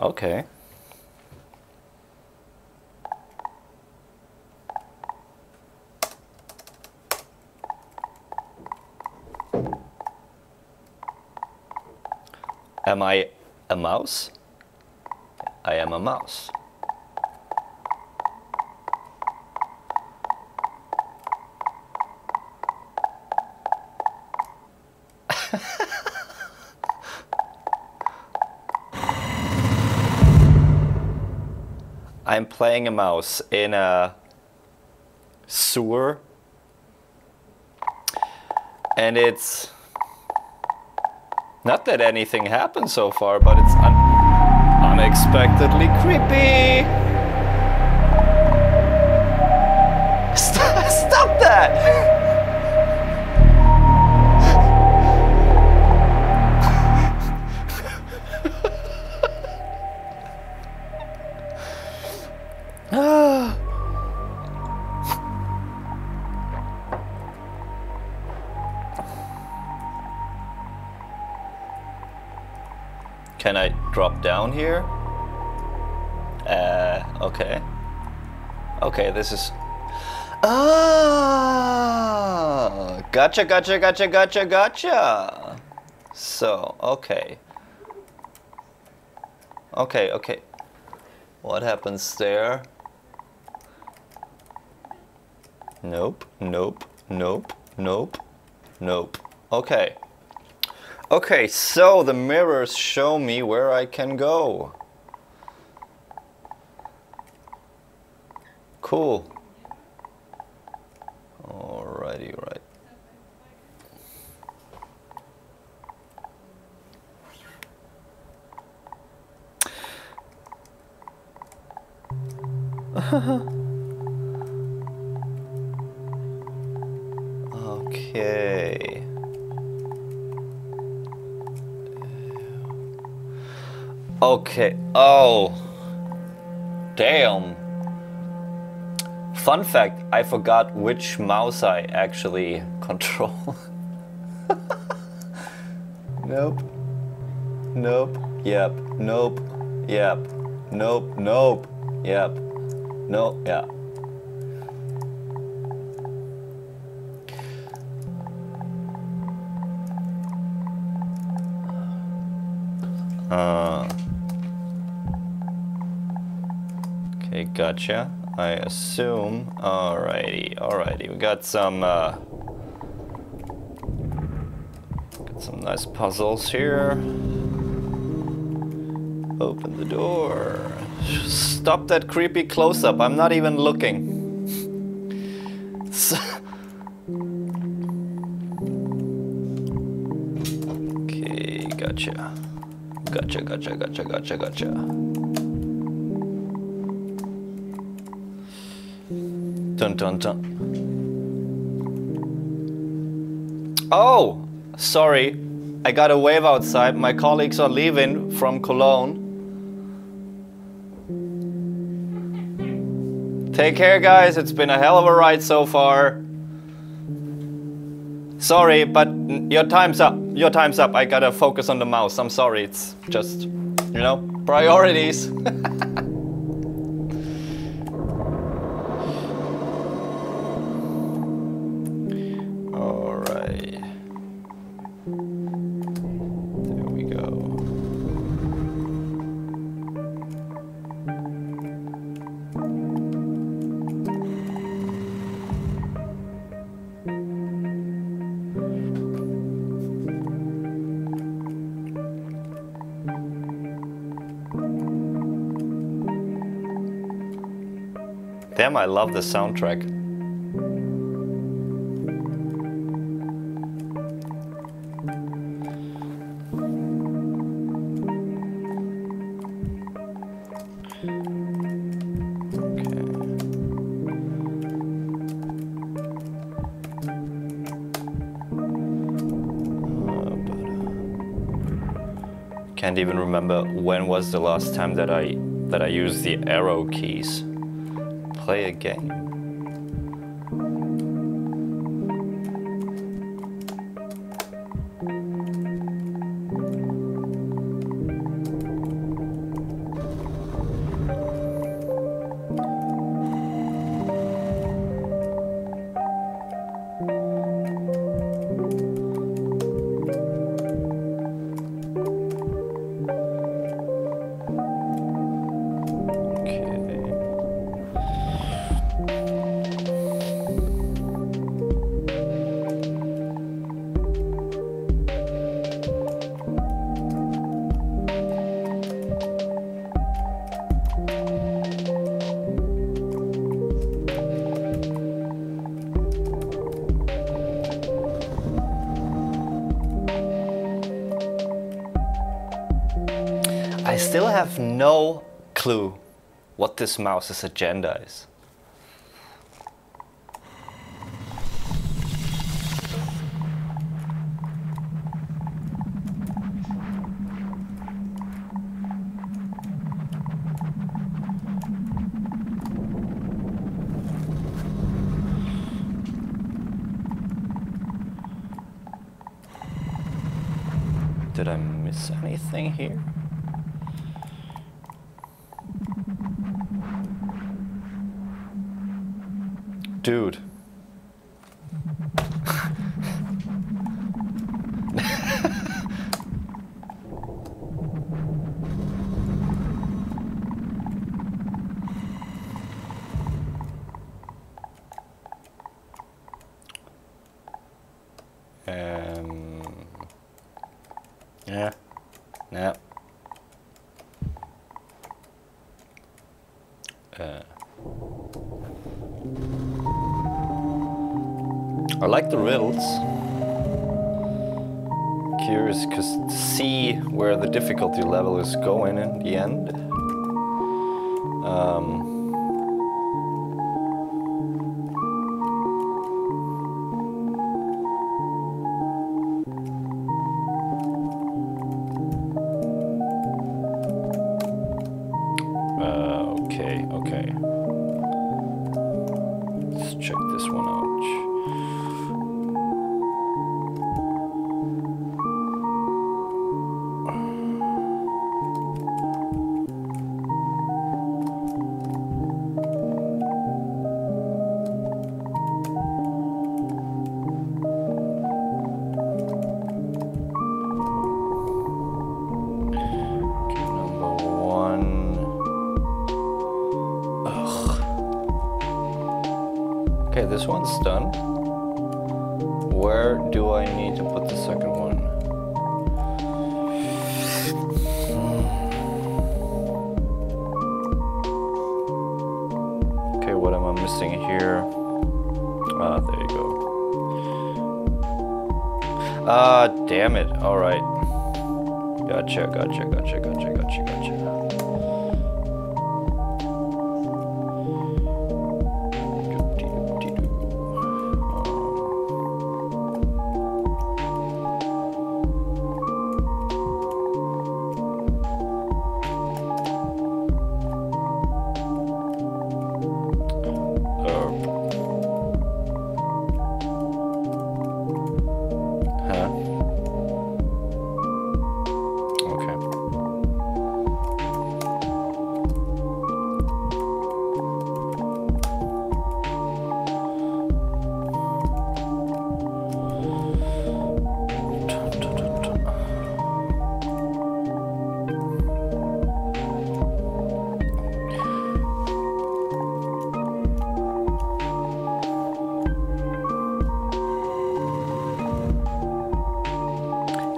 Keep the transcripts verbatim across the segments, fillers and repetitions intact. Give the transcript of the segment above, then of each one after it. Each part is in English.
Okay. Am I a mouse? I am a mouse. I'm playing a mouse in a sewer, and it's not that anything happened so far, but it's un unexpectedly creepy. Stop, stop that! Can I drop down here? Uh, okay. Okay, this is... Ah! Gotcha, gotcha, gotcha, gotcha, gotcha! So, okay. Okay, okay. What happens there? Nope, nope, nope, nope, nope. Okay. Okay, so the mirrors show me where I can go. Cool. Alrighty, right. Okay. Okay, oh, damn. Fun fact, I forgot which mouse I actually control. Nope, nope, yep, nope, yep, nope, nope, yep, nope, yeah. Uh... Okay, gotcha. I assume. Alrighty, alrighty. We got some uh, got some nice puzzles here. Open the door. Stop that creepy close-up. I'm not even looking. So okay, gotcha. Gotcha, gotcha, gotcha, gotcha, gotcha. Dun, dun, dun. Oh, sorry. I got a wave outside. My colleagues are leaving from Cologne. Take care, guys. It's been a hell of a ride so far. Sorry, but your time's up. Your time's up. I gotta focus on the mouse. I'm sorry. It's just, you know, priorities. Damn, I love the soundtrack. Okay. Uh, can't even remember when was the last time that I that I used the arrow keys. Play a game. I still have no clue what this mouse's agenda is. Did I miss anything here? Dude. um. Yeah. No. Uh. I like the riddles. Curious because to see where the difficulty level is going in the end. Um. Okay, this one's done. Where do I need to put the second one? Okay, what am I missing here? Ah, there you go. Ah, damn it. All right. Gotcha, gotcha, gotcha, gotcha, gotcha, gotcha.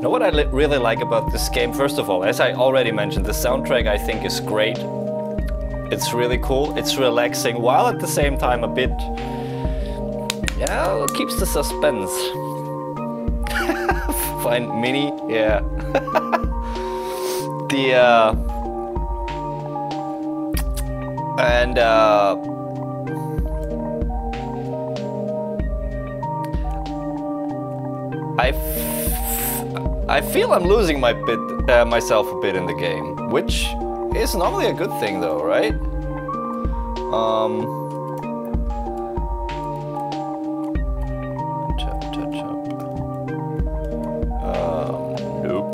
Now what I li really like about this game, first of all, as I already mentioned, the soundtrack I think is great. It's really cool, it's relaxing, while at the same time a bit, yeah, it keeps the suspense. Find Mini, yeah. the, uh, and, uh, I I feel I'm losing my bit, uh, myself a bit in the game, which is normally a good thing though, right? Um, chop, chop, chop. Um, nope.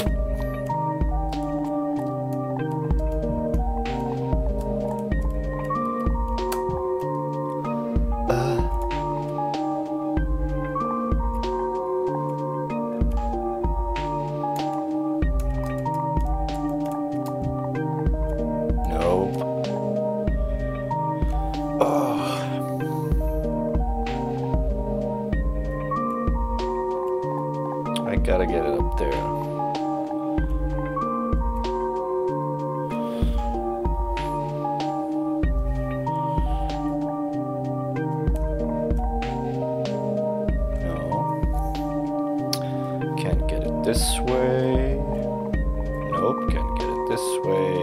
Gotta get it up there. No. Can't get it this way. Nope, can't get it this way.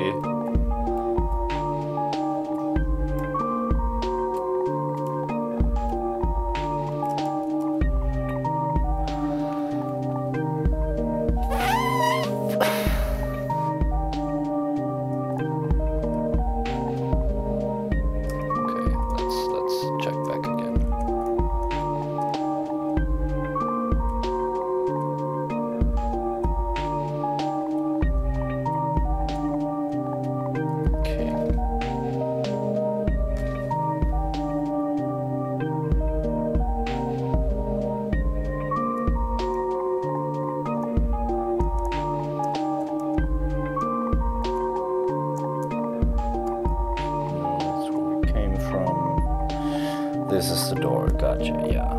This is the door, gotcha, yeah.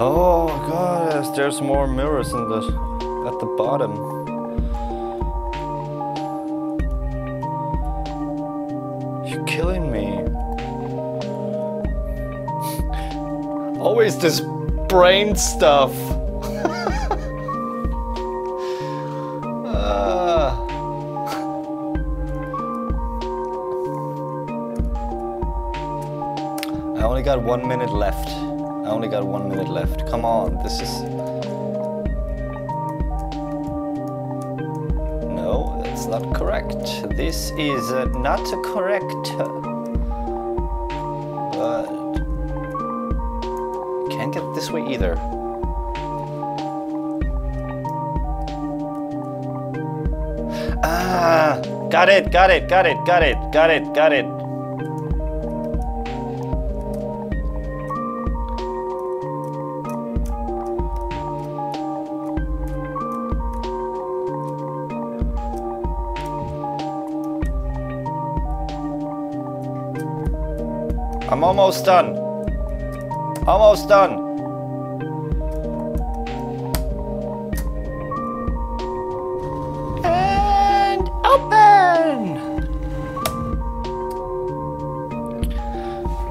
Oh god, yes, there's more mirrors in the at the bottom. You're killing me. Always this brain stuff. uh. I only got one minute left. I only got one minute left. Come on, this is... No, that's not correct. This is uh, not correct. But... Can't get this way either. Ah! Got it, got it, got it, got it, got it, got it. I'm almost done. Almost done. And open!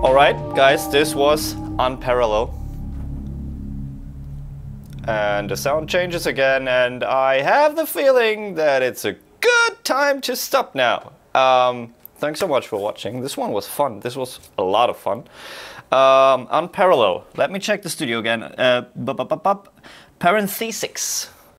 Alright, guys, this was Unparallel. And the sound changes again, and I have the feeling that it's a good time to stop now. Um... Thanks so much for watching. This one was fun. This was a lot of fun. Um, Unparallel. Let me check the studio again. Uh, Parenthesix.